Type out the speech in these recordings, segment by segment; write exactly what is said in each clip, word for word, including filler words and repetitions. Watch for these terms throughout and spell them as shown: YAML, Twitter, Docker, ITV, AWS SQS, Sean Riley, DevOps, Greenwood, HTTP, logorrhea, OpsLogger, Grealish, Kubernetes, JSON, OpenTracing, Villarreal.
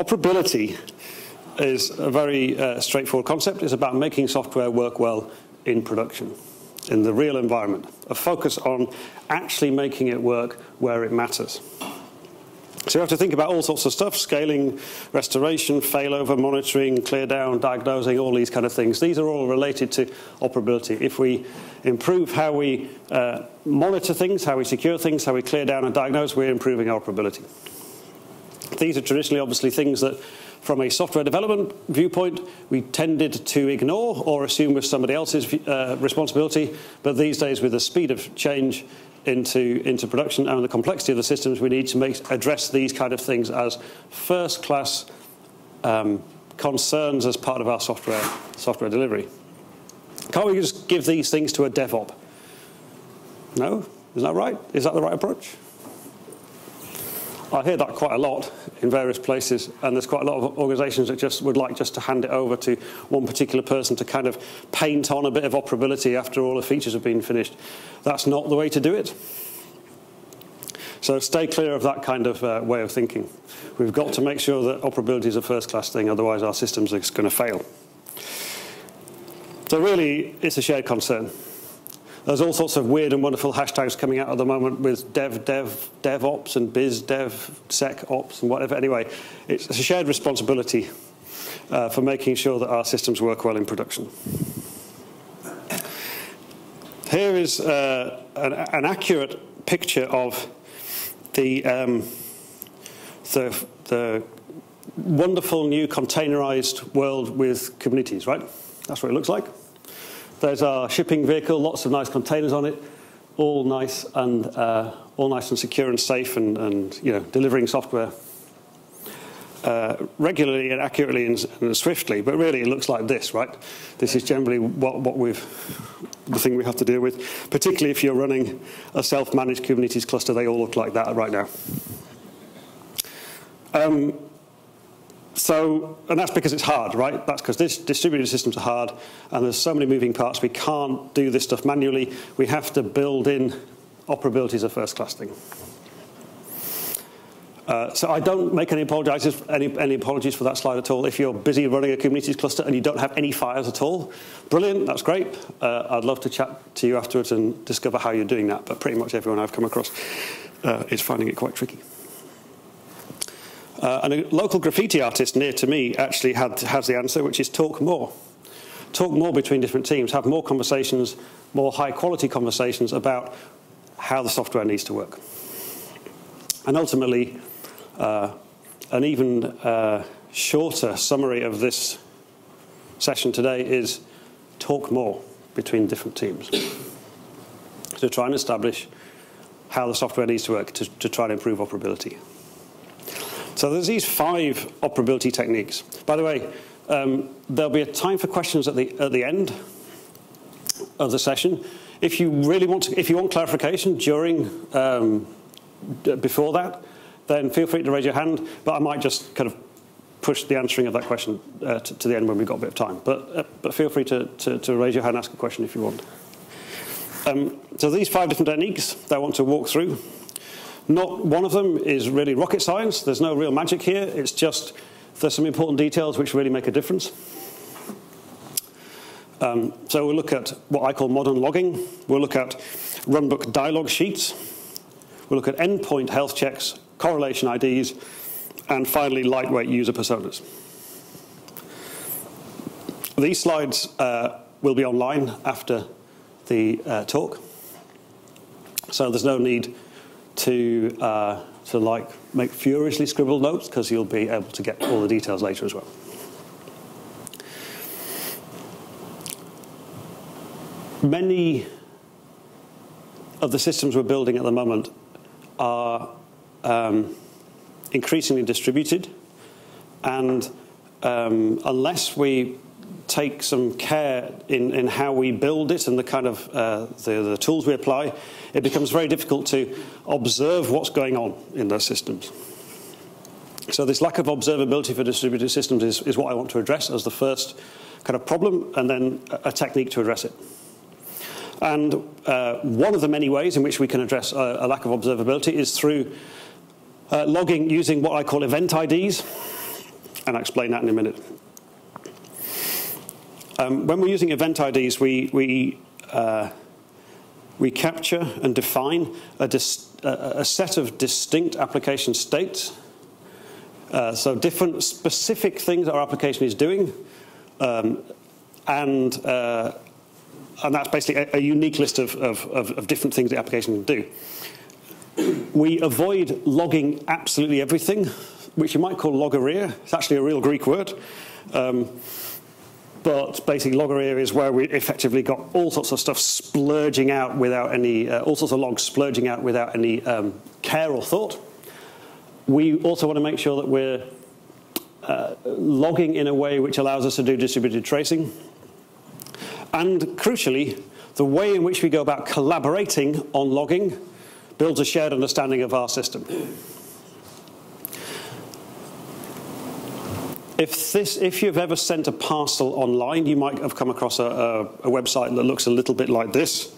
Operability is a very uh, straightforward concept. It's about making software work well in production, in the real environment. A focus on actually making it work where it matters. So you have to think about all sorts of stuff: scaling, restoration, failover, monitoring, clear down, diagnosing, all these kind of things. These are all related to operability. If we improve how we uh, monitor things, how we secure things, how we clear down and diagnose, we're improving our operability. These are traditionally, obviously, things that from a software development viewpoint, we tended to ignore or assume was somebody else's uh, responsibility. But these days, with the speed of change into, into production and the complexity of the systems, we need to make, address these kind of things as first-class um, concerns as part of our software, software delivery. Can't we just give these things to a DevOps? No? Isn't that right? Is that the right approach? I hear that quite a lot in various places, and there's quite a lot of organisations that just would like just to hand it over to one particular person to kind of paint on a bit of operability after all the features have been finished. That's not the way to do it. So stay clear of that kind of uh, way of thinking. We've got to make sure that operability is a first-class thing, otherwise our systems are going to fail. So really, it's a shared concern. There's all sorts of weird and wonderful hashtags coming out at the moment with dev, dev, DevOps and biz, dev, sec, ops and whatever. Anyway, it's a shared responsibility uh, for making sure that our systems work well in production. Here is uh, an, an accurate picture of the, um, the, the wonderful new containerized world with Kubernetes, right? That's what it looks like. There's our shipping vehicle, lots of nice containers on it, all nice and uh, all nice and secure and safe, and, and you know, delivering software uh, regularly and accurately and, and swiftly. But really, it looks like this, right? This is generally what, what we've the thing we have to deal with, particularly if you're running a self-managed Kubernetes cluster. They all look like that right now. Um, So, and that's because it's hard, right? That's because distributed systems are hard, and there's so many moving parts. We can't do this stuff manually. We have to build in operability as a first-class thing. Uh, so I don't make any apologies, any, any apologies for that slide at all. If you're busy running a Kubernetes cluster and you don't have any fires at all, brilliant, that's great. Uh, I'd love to chat to you afterwards and discover how you're doing that. But pretty much everyone I've come across uh, is finding it quite tricky. Uh, and a local graffiti artist near to me actually had, has the answer, which is talk more. Talk more between different teams, have more conversations, more high-quality conversations about how the software needs to work. And ultimately, uh, an even uh, shorter summary of this session today is talk more between different teams. To try and establish how the software needs to work to, to try and improve operability. So there's these five operability techniques. By the way, um, there'll be a time for questions at the, at the end of the session. If you really want to, if you want clarification during, um, before that, then feel free to raise your hand, but I might just kind of push the answering of that question uh, to, to the end when we've got a bit of time. But, uh, but feel free to, to, to raise your hand, ask a question if you want. Um, so these five different techniques that I want to walk through. Not one of them is really rocket science. There's no real magic here. It's just there's some important details which really make a difference. Um, so we'll look at what I call modern logging. We'll look at runbook dialog sheets. We'll look at endpoint health checks, correlation I Ds, and finally lightweight user personas. These slides uh, will be online after the uh, talk. So there's no need to, uh, to like make furiously scribbled notes, because you'll be able to get all the details later as well. Many of the systems we're building at the moment are um, increasingly distributed, and um, unless we take some care in, in how we build it and the kind of uh, the, the tools we apply, it becomes very difficult to observe what's going on in those systems. So this lack of observability for distributed systems is, is what I want to address as the first kind of problem, and then a technique to address it. And uh, one of the many ways in which we can address a, a lack of observability is through uh, logging using what I call event I Ds. and I'll explain that in a minute. Um, when we're using event I Ds, we, we, uh, we capture and define a, dis a, a set of distinct application states. Uh, so different specific things that our application is doing, um, and, uh, and that's basically a, a unique list of, of, of, of different things the application can do. We avoid logging absolutely everything, which you might call logorrhea. It's actually a real Greek word. Um, But basically, logorrhea is where we effectively got all sorts of stuff splurging out without any, uh, all sorts of logs splurging out without any um, care or thought. We also want to make sure that we're uh, logging in a way which allows us to do distributed tracing. And crucially, the way in which we go about collaborating on logging builds a shared understanding of our system. If, this, if you've ever sent a parcel online, you might have come across a, a, a website that looks a little bit like this.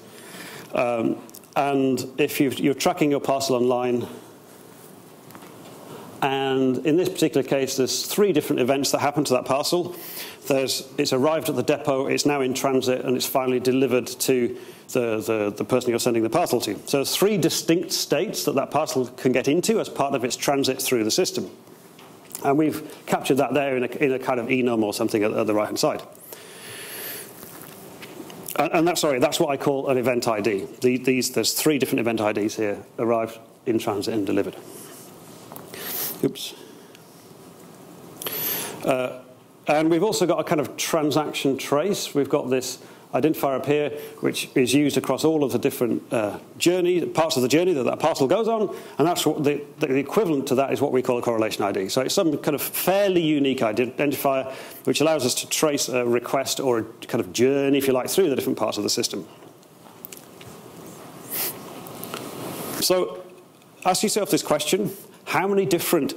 Um, and if you've, you're tracking your parcel online, and in this particular case, there's three different events that happen to that parcel. There's, it's arrived at the depot, it's now in transit, and it's finally delivered to the, the, the person you're sending the parcel to. So there's three distinct states that that parcel can get into as part of its transit through the system. And we've captured that there in a, in a kind of enum or something at, at the right-hand side. And, and that's, sorry, that's what I call an event I D. The, these, there's three different event I Ds here, arrived, in transit, and delivered. Oops. Uh, and we've also got a kind of transaction trace. We've got this identifier up here, which is used across all of the different uh, journey, parts of the journey that that parcel goes on, and that's what the, the equivalent to that is what we call a correlation I D. So it's some kind of fairly unique identifier which allows us to trace a request or a kind of journey, if you like, through the different parts of the system. So ask yourself this question: how many different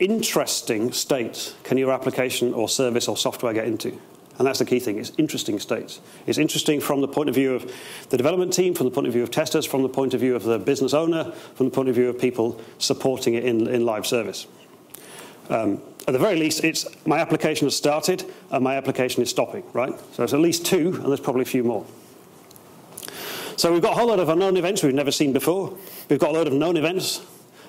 interesting states can your application or service or software get into? And that's the key thing, it's interesting states. It's interesting from the point of view of the development team, from the point of view of testers, from the point of view of the business owner, from the point of view of people supporting it in, in live service. Um, at the very least, it's my application has started and my application is stopping, right? So it's at least two, and there's probably a few more. So we've got a whole lot of unknown events we've never seen before. We've got a load of known events,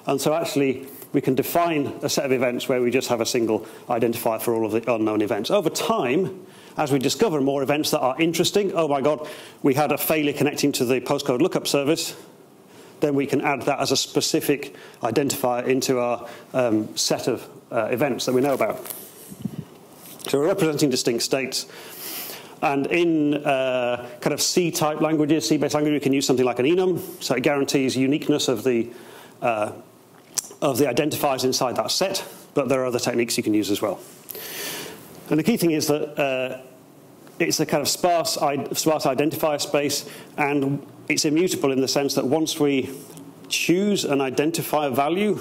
and so actually, we can define a set of events where we just have a single identifier for all of the unknown events. Over time, as we discover more events that are interesting, oh my God, we had a failure connecting to the postcode lookup service, then we can add that as a specific identifier into our um, set of uh, events that we know about. So we're representing distinct states. And in uh, kind of C-type languages, C-based language, we can use something like an enum, so it guarantees uniqueness of the uh, of the identifiers inside that set, but there are other techniques you can use as well. And the key thing is that uh, it's a kind of sparse, sparse identifier space, and it's immutable in the sense that once we choose an identifier value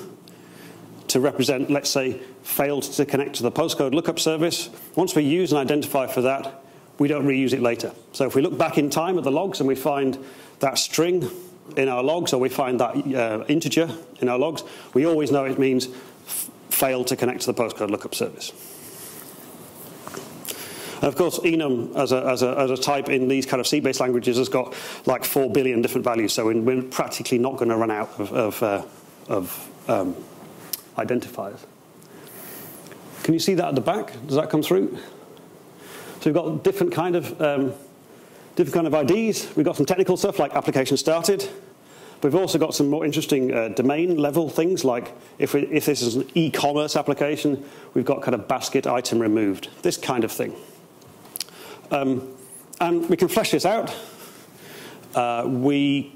to represent, let's say, failed to connect to the postcode lookup service, once we use an identifier for that, we don't reuse it later. So if we look back in time at the logs and we find that string in our logs, or we find that uh, integer in our logs, we always know it means failed to connect to the postcode lookup service. And of course, enum as a, as, a, as a type in these kind of C-based languages has got like four billion different values, so we're practically not going to run out of, of, uh, of um, identifiers. Can you see that at the back? Does that come through? So we've got different kind of um, different kind of I Ds. We've got some technical stuff like application started. We've also got some more interesting uh, domain level things like if, we, if this is an e-commerce application, we've got kind of basket item removed, this kind of thing. Um, and we can flesh this out. Uh, we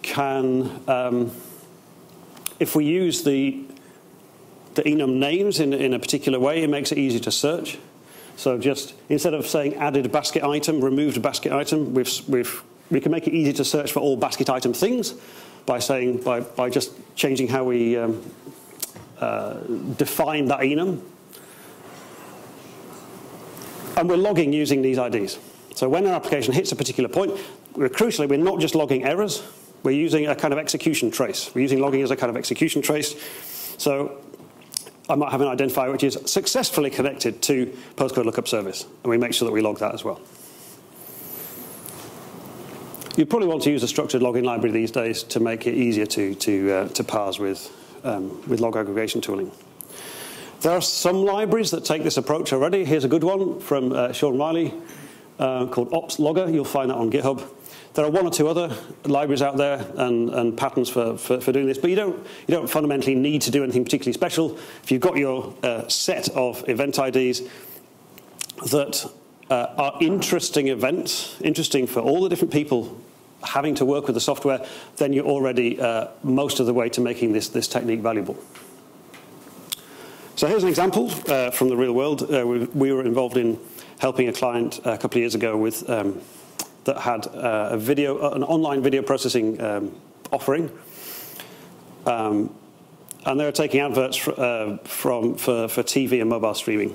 can, um, if we use the, the enum names in, in a particular way, it makes it easy to search. So just, instead of saying added basket item, removed basket item, we've, we've, we can make it easy to search for all basket item things by saying, by, by just changing how we um, uh, define that enum. And we're logging using these I Ds. So when our application hits a particular point, we're, crucially, we're not just logging errors, we're using a kind of execution trace. We're using logging as a kind of execution trace. So I might have an identifier which is successfully connected to postcode lookup service, and we make sure that we log that as well. You probably want to use a structured login library these days to make it easier to, to, uh, to parse with, um, with log aggregation tooling. There are some libraries that take this approach already. Here's a good one from uh, Sean Riley uh, called OpsLogger. You'll find that on GitHub. There are one or two other libraries out there and, and patterns for, for, for doing this, but you don't, you don't fundamentally need to do anything particularly special. If you've got your uh, set of event I Ds that uh, are interesting events, interesting for all the different people having to work with the software, then you're already uh, most of the way to making this, this technique valuable. So here's an example uh, from the real world. Uh, we, we were involved in helping a client a couple of years ago with um, that had uh, a video, an online video processing um, offering, um, and they were taking adverts fr uh, from for, for T V and mobile streaming,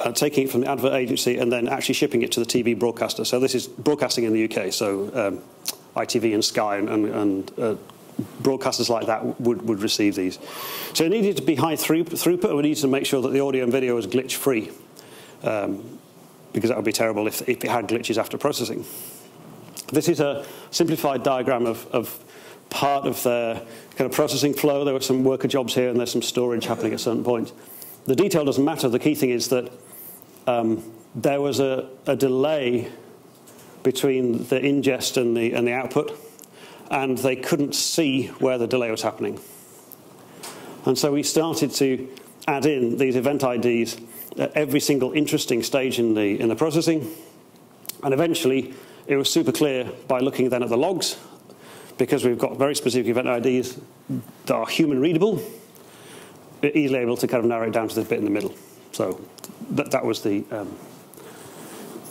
uh, taking it from the advert agency and then actually shipping it to the T V broadcaster. So this is broadcasting in the U K. So um, I T V and Sky and, and, and uh, broadcasters like that would, would receive these. So it needed to be high through throughput, and we needed to make sure that the audio and video was glitch free. Um, because that would be terrible if, if it had glitches after processing. This is a simplified diagram of, of part of their kind of processing flow. There were some worker jobs here, and there's some storage happening at certain points. The detail doesn't matter. The key thing is that um, there was a, a delay between the ingest and the, and the output, and they couldn't see where the delay was happening. And so we started to add in these event I Ds at every single interesting stage in the, in the processing. And eventually, it was super clear by looking then at the logs, because we've got very specific event I Ds that are human readable, but easily able to kind of narrow it down to the bit in the middle. So that, that was the, um,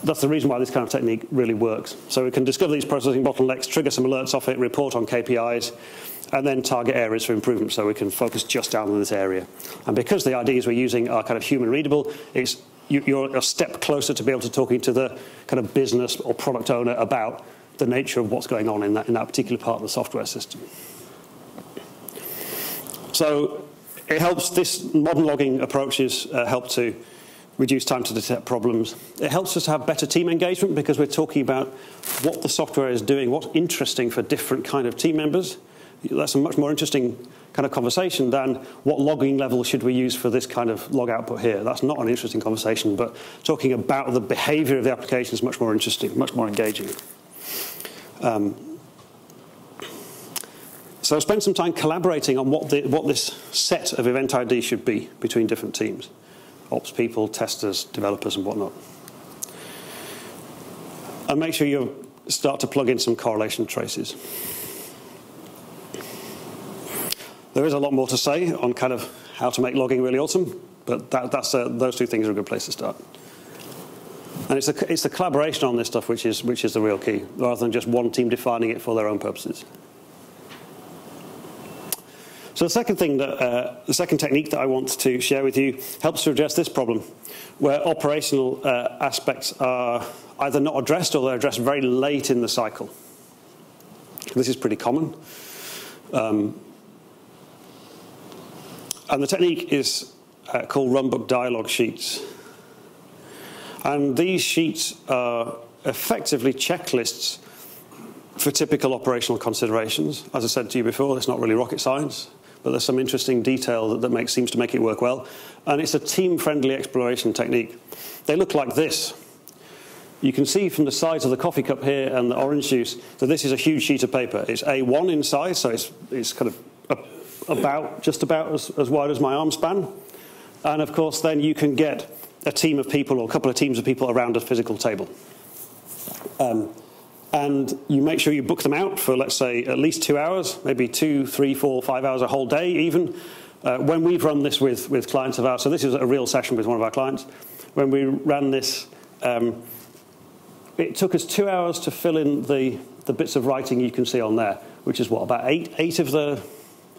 that's the reason why this kind of technique really works. So we can discover these processing bottlenecks, trigger some alerts off it, report on K P Is, and then target areas for improvement, so we can focus just down on this area. And because the I Ds we're using are kind of human readable, it's, you, you're a step closer to be able to talking to the kind of business or product owner about the nature of what's going on in that, in that particular part of the software system. So it helps, this modern logging approaches uh, help to reduce time to detect problems. It helps us have better team engagement, because we're talking about what the software is doing, what's interesting for different kind of team members. That's a much more interesting kind of conversation than what logging level should we use for this kind of log output here. That's not an interesting conversation, but talking about the behavior of the application is much more interesting, much more engaging. Um, so spend some time collaborating on what, the, what this set of event I Ds should be between different teams, ops people, testers, developers, and whatnot. And make sure you start to plug in some correlation traces. There is a lot more to say on kind of how to make logging really awesome, but that, that's a, those two things are a good place to start. And it's the, it's the collaboration on this stuff which is, which is the real key, rather than just one team defining it for their own purposes. So the second thing that, uh, the second technique that I want to share with you helps to address this problem, where operational uh, aspects are either not addressed or they're addressed very late in the cycle. This is pretty common. Um, And the technique is uh, called runbook dialog sheets. And these sheets are effectively checklists for typical operational considerations. As I said to you before, it's not really rocket science, but there's some interesting detail that, that makes, seems to make it work well. And it's a team-friendly exploration technique. They look like this. You can see from the size of the coffee cup here and the orange juice that this is a huge sheet of paper. It's A one in size, so it's, it's kind of about just about as, as wide as my arm span, and of course then you can get a team of people or a couple of teams of people around a physical table, um, and you make sure you book them out for, let's say, at least two hours, maybe two, three, four, five hours, a whole day even. Uh, when we've run this with with clients of ours, so this is a real session with one of our clients, when we ran this, um, it took us two hours to fill in the the bits of writing you can see on there, which is what, about eight eight of the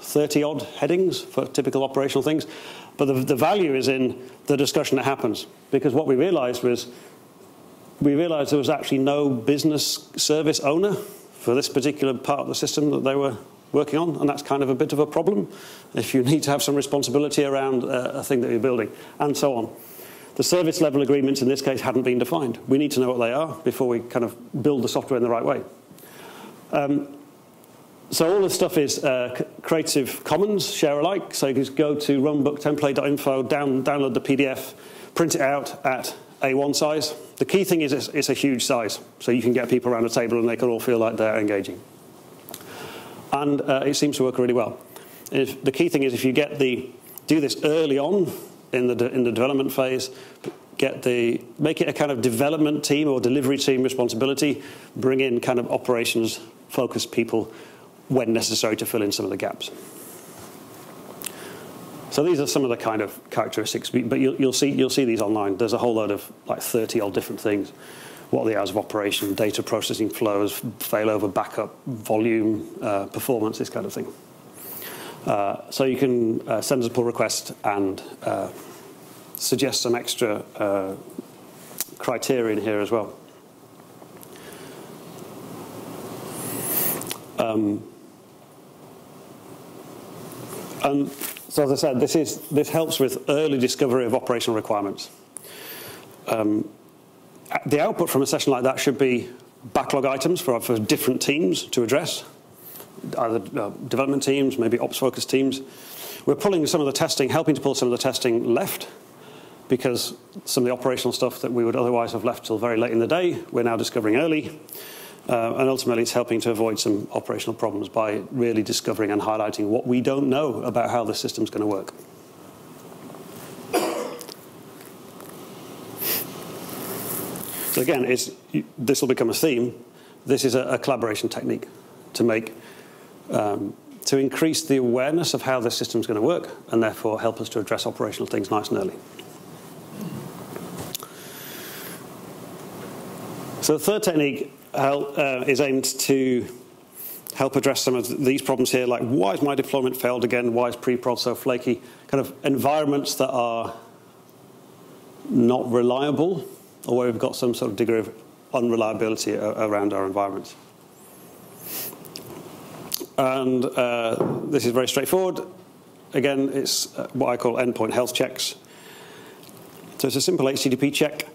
thirty odd headings for typical operational things. But the, the value is in the discussion that happens, because what we realized was we realized there was actually no business service owner for this particular part of the system that they were working on, and that's kind of a bit of a problem if you need to have some responsibility around uh, a thing that you're building, and so on. The service level agreements in this case hadn't been defined. We need to know what they are before we kind of build the software in the right way. Um, so all this stuff is uh, Creative Commons, share alike, so you can just go to runbook template dot info, down, download the P D F, print it out at A one size. The key thing is it's, it's a huge size, so you can get people around a table and they can all feel like they're engaging. And uh, it seems to work really well. If, the key thing is if you get the, do this early on in the, de, in the development phase, get the, make it a kind of development team or delivery team responsibility, bring in kind of operations focused people when necessary to fill in some of the gaps. So these are some of the kind of characteristics, but you'll, you'll, see, you'll see these online. There's a whole load of like thirty odd different things. What are the hours of operation, data processing flows, failover, backup, volume, uh, performance, this kind of thing. Uh, so you can uh, send us a pull request and uh, suggest some extra uh, criteria in here as well. Um, and So as I said, this, is, this helps with early discovery of operational requirements. Um, the output from a session like that should be backlog items for, for different teams to address, either uh, development teams, maybe ops-focused teams. We're pulling some of the testing, helping to pull some of the testing left, because some of the operational stuff that we would otherwise have left till very late in the day, we're now discovering early. Uh, and ultimately, it's helping to avoid some operational problems by really discovering and highlighting what we don't know about how the system's going to work. So again, it's, this will become a theme. This is a, a collaboration technique to make, um, to increase the awareness of how the system's going to work, and therefore help us to address operational things nice and early. So the third technique Help, uh, is aimed to help address some of these problems here, like why has my deployment failed again? Why is pre-prod so flaky? Kind of environments that are not reliable, or where we've got some sort of degree of unreliability around our environments. And uh, this is very straightforward. Again, it's what I call endpoint health checks. So it's a simple H T T P check.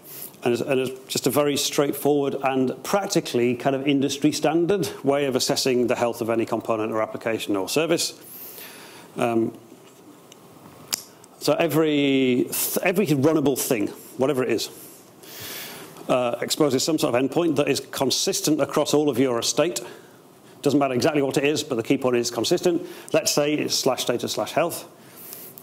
And it's, and it's just a very straightforward and practically kind of industry standard way of assessing the health of any component or application or service. Um, so every, th every runnable thing, whatever it is, uh, exposes some sort of endpoint that is consistent across all of your estate. Doesn't matter exactly what it is, but the key point is consistent. Let's say it's slash status slash health.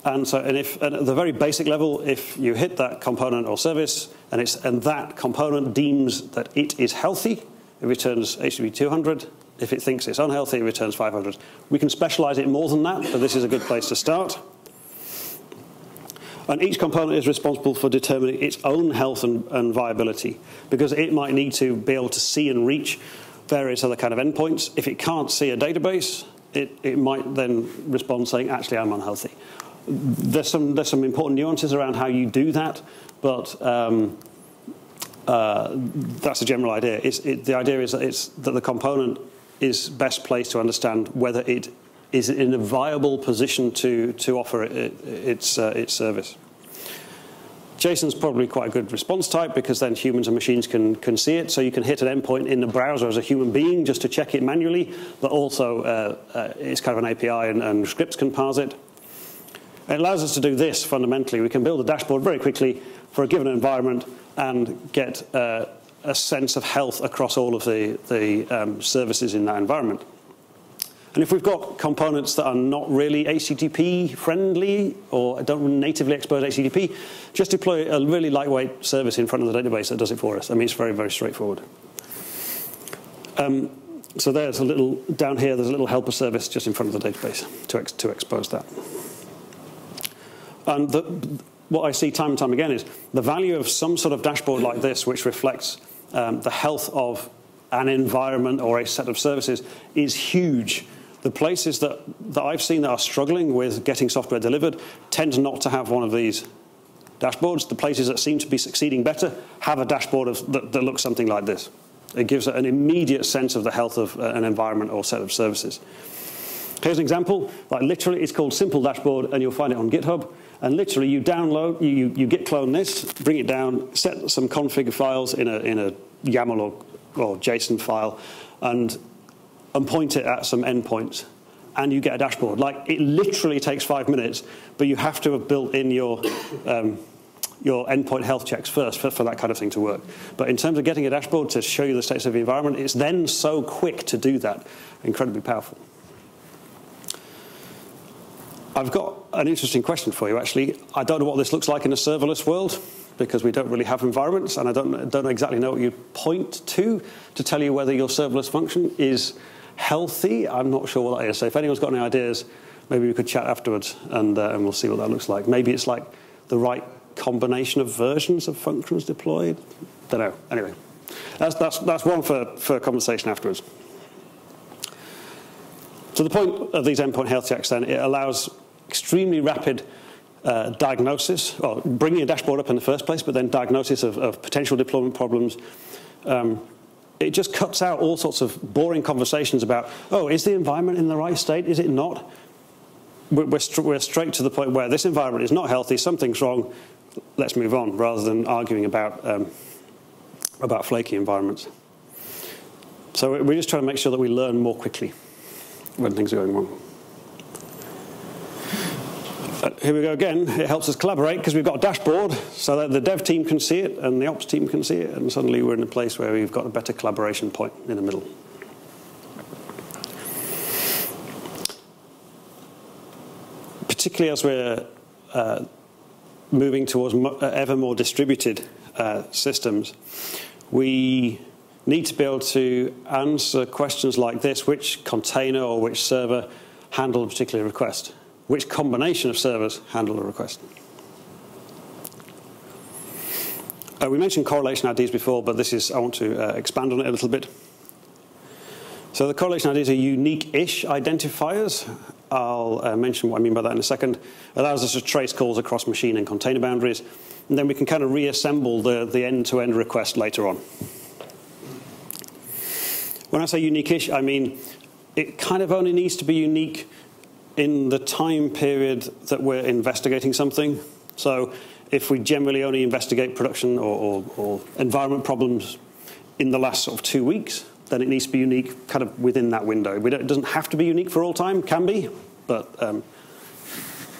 And so, and if, and at the very basic level, if you hit that component or service, and it's, and that component deems that it is healthy, it returns H T T P two hundred. If it thinks it's unhealthy, it returns five hundred. We can specialize it more than that, but this is a good place to start. And each component is responsible for determining its own health and, and viability, because it might need to be able to see and reach various other kind of endpoints. If it can't see a database, it, it might then respond saying, actually, I'm unhealthy. There's some, there's some important nuances around how you do that, but um, uh, that's a general idea. It's, it, the idea is that, it's, that the component is best placed to understand whether it is in a viable position to, to offer it, it, its, uh, its service. JSON's probably quite a good response type, because then humans and machines can, can see it, so you can hit an endpoint in the browser as a human being just to check it manually, but also uh, uh, it's kind of an A P I and, and scripts can parse it. It allows us to do this fundamentally. We can build a dashboard very quickly for a given environment and get uh, a sense of health across all of the, the um, services in that environment. And if we've got components that are not really H T T P friendly or don't natively expose H T T P, just deploy a really lightweight service in front of the database that does it for us. I mean, it's very, very straightforward. Um, so there's a little, down here, there's a little helper service just in front of the database to, ex to expose that. And the, what I see time and time again is the value of some sort of dashboard like this, which reflects um, the health of an environment or a set of services, is huge. The places that, that I've seen that are struggling with getting software delivered tend not to have one of these dashboards. The places that seem to be succeeding better have a dashboard of, that, that looks something like this. It gives an immediate sense of the health of an environment or set of services. Here's an example. Like literally, it's called Simple Dashboard, and you'll find it on GitHub. And literally, you download, you, you, you git clone this, bring it down, set some config files in a, in a YAML or, or JSON file, and, and point it at some endpoints. And you get a dashboard. Like, it literally takes five minutes, but you have to have built in your, um, your endpoint health checks first for, for that kind of thing to work. But in terms of getting a dashboard to show you the states of the environment, it's then so quick to do that, incredibly powerful. I've got an interesting question for you, actually. I don't know what this looks like in a serverless world, because we don't really have environments, and I don't, don't exactly know what you'd point to to tell you whether your serverless function is healthy. I'm not sure what that is. So if anyone's got any ideas, maybe we could chat afterwards, and, uh, and we'll see what that looks like. Maybe it's like the right combination of versions of functions deployed. Don't know. Anyway, that's, that's, that's one for, for conversation afterwards. So the point of these endpoint health checks, then, it allows extremely rapid uh, diagnosis, or bringing a dashboard up in the first place, but then diagnosis of, of potential deployment problems. Um, It just cuts out all sorts of boring conversations about, oh, is the environment in the right state? Is it not? We're, we're, st we're straight to the point where this environment is not healthy, something's wrong, let's move on, rather than arguing about, um, about flaky environments. So we're just trying to make sure that we learn more quickly when things are going wrong. But here we go again. It helps us collaborate because we've got a dashboard so that the dev team can see it and the ops team can see it, and suddenly we're in a place where we've got a better collaboration point in the middle. Particularly as we're uh, moving towards ever more distributed uh, systems, we need to be able to answer questions like this: which container or which server handled a particular request? Which combination of servers handle a request? Uh, we mentioned correlation I Ds before, but this is, I want to uh, expand on it a little bit. So the correlation I Ds are unique-ish identifiers. I'll uh, mention what I mean by that in a second. It allows us to trace calls across machine and container boundaries, and then we can kind of reassemble the, the end-to-end request later on. When I say unique-ish, I mean it kind of only needs to be unique in the time period that we're investigating something. So if we generally only investigate production or, or, or environment problems in the last sort of two weeks, then it needs to be unique kind of within that window. We don't, it doesn't have to be unique for all time, can be, but, um,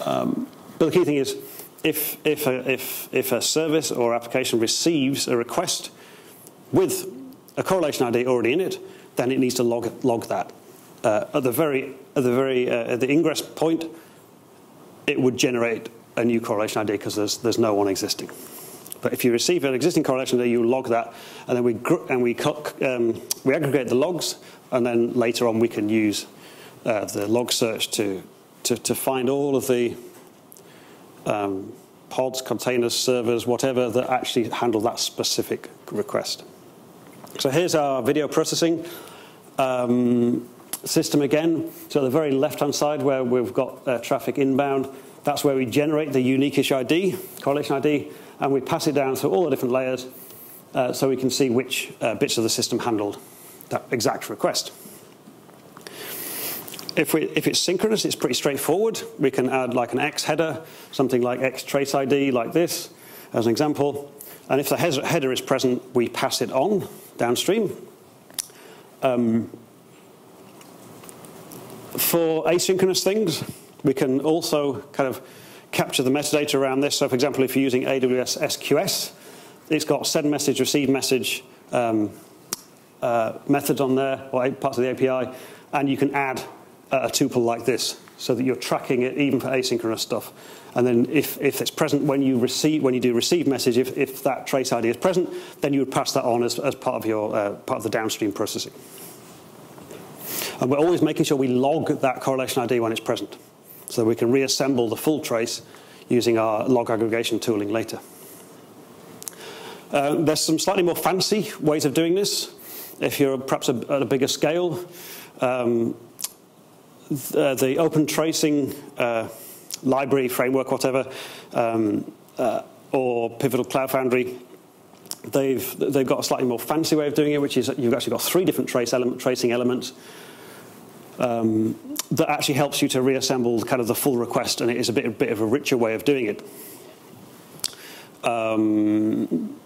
um, but the key thing is if, if, a, if, if a service or application receives a request with a correlation I D already in it, then it needs to log, log that. Uh, at the very, at the, very uh, at the ingress point, it would generate a new correlation I D because there's, there's no one existing. But if you receive an existing correlation I D, you log that, and then we, gr and we, um, we aggregate the logs, and then later on we can use uh, the log search to, to, to find all of the um, pods, containers, servers, whatever, that actually handle that specific request. So here's our video processing. Um, system again, so the very left-hand side where we've got uh, traffic inbound, that's where we generate the unique-ish I D, correlation I D, and we pass it down through all the different layers uh, so we can see which uh, bits of the system handled that exact request. If, we, if it's synchronous, it's pretty straightforward. We can add like an X header, something like X trace I D like this as an example, and if the header is present, we pass it on downstream. Um, For asynchronous things, we can also kind of capture the metadata around this. So, for example, if you're using A W S S Q S, it's got send message, receive message um, uh, methods on there, or parts of the A P I, and you can add a tuple like this so that you're tracking it even for asynchronous stuff. And then if, if it's present when you, receive, when you do receive message, if, if that trace I D is present, then you would pass that on as, as part, of your, uh, part of the downstream processing. And we're always making sure we log that correlation I D when it's present, so we can reassemble the full trace using our log aggregation tooling later. Uh, there's some slightly more fancy ways of doing this. If you're perhaps a, at a bigger scale, um, the, the OpenTracing uh, library, framework, whatever, um, uh, or Pivotal Cloud Foundry, they've, they've got a slightly more fancy way of doing it, which is you've actually got three different trace element, tracing elements. um, that actually helps you to reassemble kind of the full request, and it is a bit, a bit of a richer way of doing it. Um,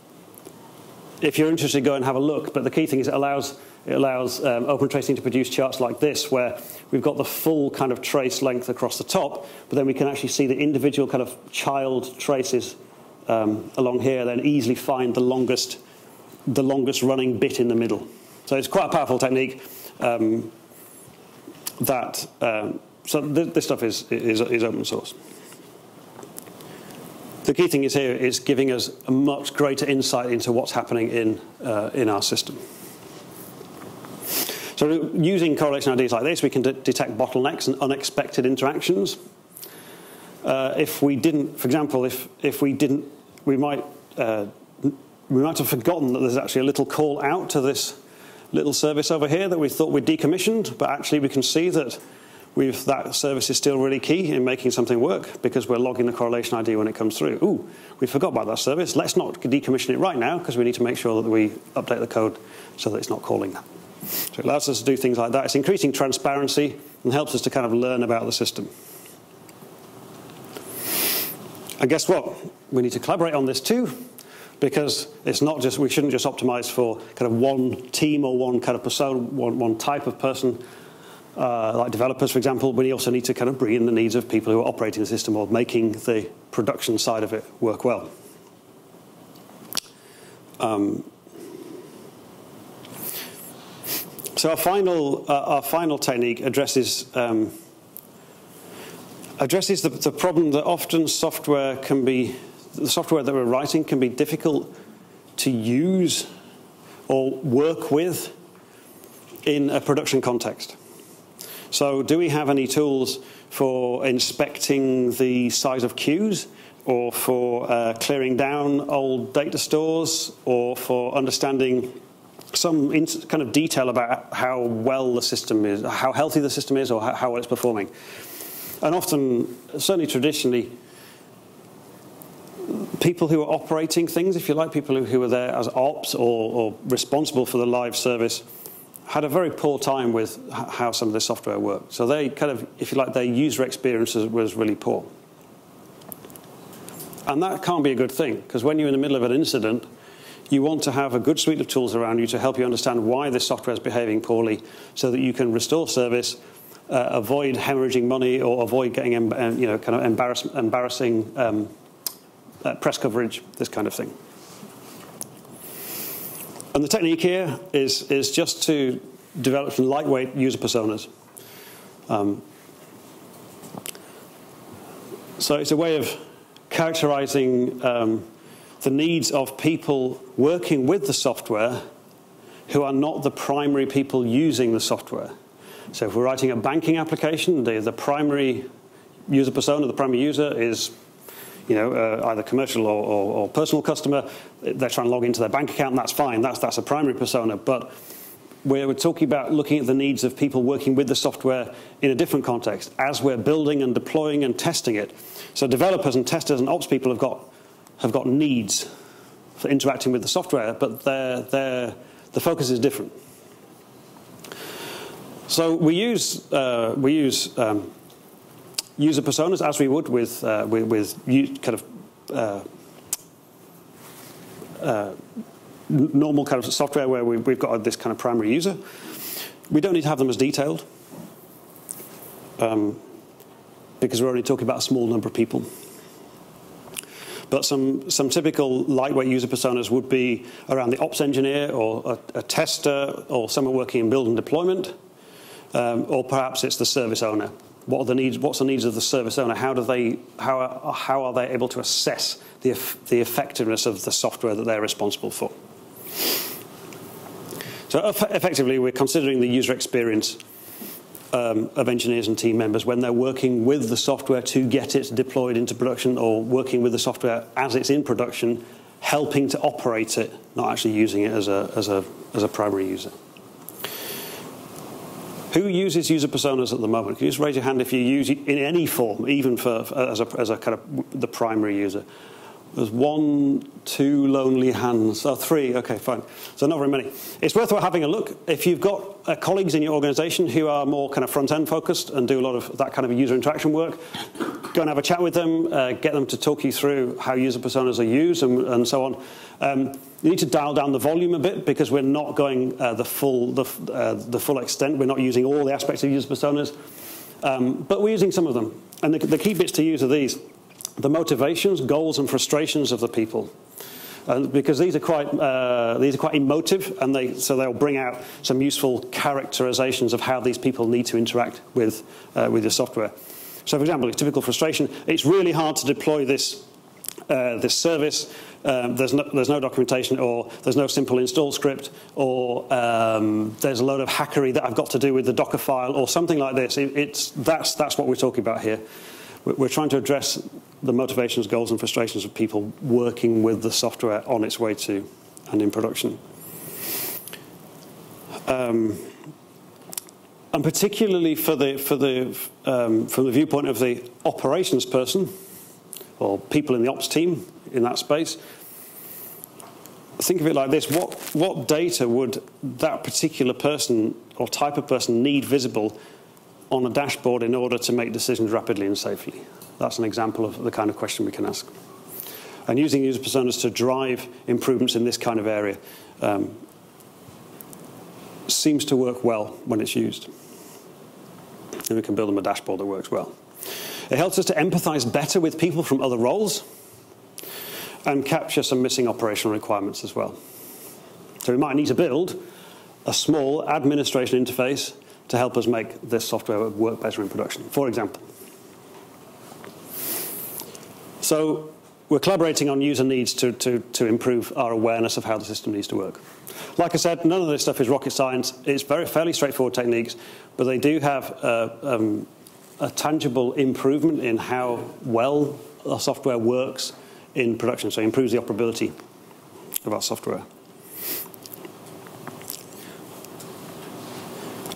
if you're interested, go and have a look, but the key thing is it allows, it allows um, OpenTracing to produce charts like this, where we've got the full kind of trace length across the top, but then we can actually see the individual kind of child traces um, along here, then easily find the longest, the longest running bit in the middle. So it's quite a powerful technique. Um, that um, so th this stuff is, is is open source. The key thing is here is giving us a much greater insight into what's happening in uh, in our system. So using correlation I Ds like this, we can de detect bottlenecks and unexpected interactions. Uh, if we didn't, for example, if if we didn't, we might uh, we might have forgotten that there's actually a little call out to this little service over here that we thought we decommissioned, but actually we can see that we've, that service is still really key in making something work because we're logging the correlation I D when it comes through. Ooh, we forgot about that service. Let's not decommission it right now because we need to make sure that we update the code so that it's not calling that. So it allows us to do things like that. It's increasing transparency and helps us to kind of learn about the system. And guess what? We need to collaborate on this too, because it's not just, we shouldn't just optimize for kind of one team or one kind of persona, one, one type of person, uh, like developers, for example, but we also need to kind of bring in the needs of people who are operating the system or making the production side of it work well. Um, so our final, uh, our final technique addresses, um, addresses the, the problem that often software can be, the software that we're writing can be difficult to use or work with in a production context. So do we have any tools for inspecting the size of queues, or for uh, clearing down old data stores, or for understanding some kind of detail about how well the system is, how healthy the system is, or how well it's performing? And often, certainly traditionally, people who are operating things, if you like, people who, who are there as ops or, or responsible for the live service, had a very poor time with how some of this software worked. So they kind of, if you like, their user experience was really poor. And that can't be a good thing, because when you're in the middle of an incident, you want to have a good suite of tools around you to help you understand why this software is behaving poorly so that you can restore service, uh, avoid hemorrhaging money, or avoid getting, you know, kind of embarrass embarrassing um, Uh, press coverage, this kind of thing. And the technique here is, is just to develop some lightweight user personas. Um, so it's a way of characterizing um, the needs of people working with the software who are not the primary people using the software. So if we're writing a banking application, the, the primary user persona, the primary user is, you know, uh, either commercial or, or, or personal customer. They're trying to log into their bank account, and that's fine. That's, that's a primary persona. But we're, we're talking about looking at the needs of people working with the software in a different context as we're building and deploying and testing it. So developers and testers and ops people have got, have got needs for interacting with the software, but they're, they're, the focus is different. So we use, uh, we use um, user personas as we would with uh, with, with kind of uh, uh, normal kind of software where we, we've got this kind of primary user. We don't need to have them as detailed um, because we're only talking about a small number of people. But some some typical lightweight user personas would be around the ops engineer or a, a tester or someone working in build and deployment, um, or perhaps it's the service owner. What are the needs, what's the needs of the service owner? How do they, how are, how are they able to assess the, the effectiveness of the software that they're responsible for? So effectively, we're considering the user experience um, of engineers and team members when they're working with the software to get it deployed into production, or working with the software as it's in production, helping to operate it, not actually using it as a, as a, as a primary user. Who uses user personas at the moment? Can you just raise your hand if you use it in any form, even for, for as, a, as a kind of the primary user? There's one, two lonely hands. Oh, three. Okay, fine. So not very many. It's worthwhile having a look. If you've got uh, colleagues in your organization who are more kind of front-end focused and do a lot of that kind of user interaction work, go and have a chat with them, uh, get them to talk you through how user personas are used and, and so on. Um, you need to dial down the volume a bit because we're not going uh, the, full, the, uh, the full extent. We're not using all the aspects of user personas, um, but we're using some of them. And the, the key bits to use are these. The motivations, goals, and frustrations of the people, uh, because these are quite uh, these are quite emotive, and they so they'll bring out some useful characterizations of how these people need to interact with uh, with your software. So, for example, a typical frustration: it's really hard to deploy this uh, this service. Um, there's no there's no documentation, or there's no simple install script, or um, there's a load of hackery that I've got to do with the Docker file, or something like this. It, it's that's that's what we're talking about here. We're trying to address the motivations, goals, and frustrations of people working with the software on its way to and in production. Um, and particularly for the, for the, um, from the viewpoint of the operations person, or people in the ops team in that space, think of it like this. What, what data would that particular person or type of person need visible on a dashboard in order to make decisions rapidly and safely? That's an example of the kind of question we can ask. And using user personas to drive improvements in this kind of area um, seems to work well when it's used. And we can build them a dashboard that works well. It helps us to empathize better with people from other roles and capture some missing operational requirements as well. So we might need to build a small administration interface to help us make this software work better in production, for example. So we're collaborating on user needs to, to, to improve our awareness of how the system needs to work. Like I said, none of this stuff is rocket science. It's very fairly straightforward techniques, but they do have a, um, a tangible improvement in how well our software works in production, so it improves the operability of our software.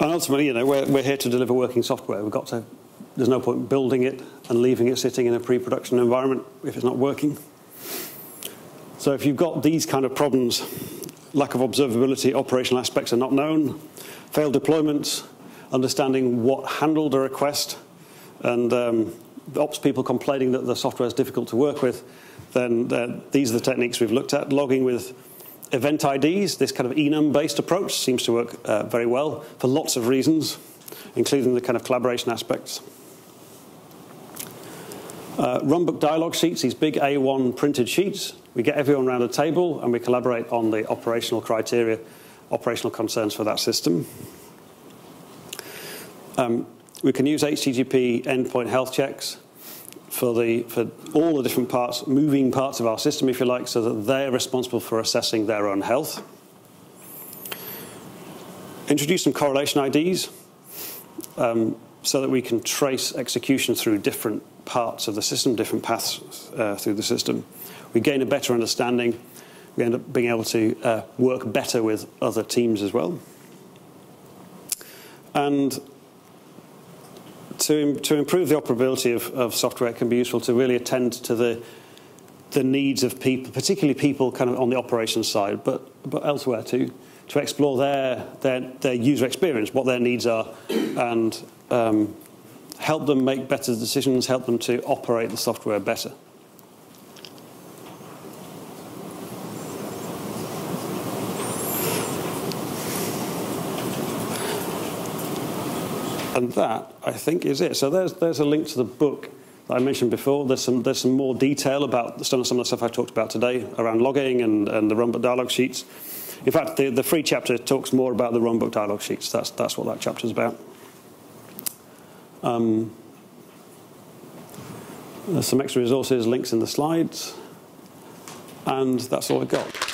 And ultimately, you know, we're, we're here to deliver working software. We've got to, there's no point building it and leaving it sitting in a pre-production environment if it's not working. So if you've got these kind of problems, lack of observability, operational aspects are not known, failed deployments, understanding what handled a request, and um, the ops people complaining that the software is difficult to work with, then uh, these are the techniques we've looked at. Logging with event I Ds, this kind of enum-based approach seems to work uh, very well for lots of reasons, including the kind of collaboration aspects. Uh, runbook dialogue sheets, these big A one printed sheets. We get everyone around a table and we collaborate on the operational criteria, operational concerns for that system. Um, we can use H T T P endpoint health checks for, the, for all the different parts, moving parts of our system, if you like, so that they're responsible for assessing their own health. Introduce some correlation I Ds um, so that we can trace execution through different parts of the system, different paths uh, through the system. We gain a better understanding. We end up being able to uh, work better with other teams as well. And To, to improve the operability of, of software, it can be useful to really attend to the, the needs of people, particularly people kind of on the operations side, but, but elsewhere too, to explore their, their, their user experience, what their needs are, and um, help them make better decisions, help them to operate the software better. And that, I think, is it. So there's, there's a link to the book that I mentioned before. There's some, there's some more detail about some of the stuff I talked about today around logging and, and the runbook dialogue sheets. In fact, the, the free chapter talks more about the runbook dialogue sheets. That's, that's what that chapter's about. Um, there's some extra resources, links in the slides. And that's all I've got.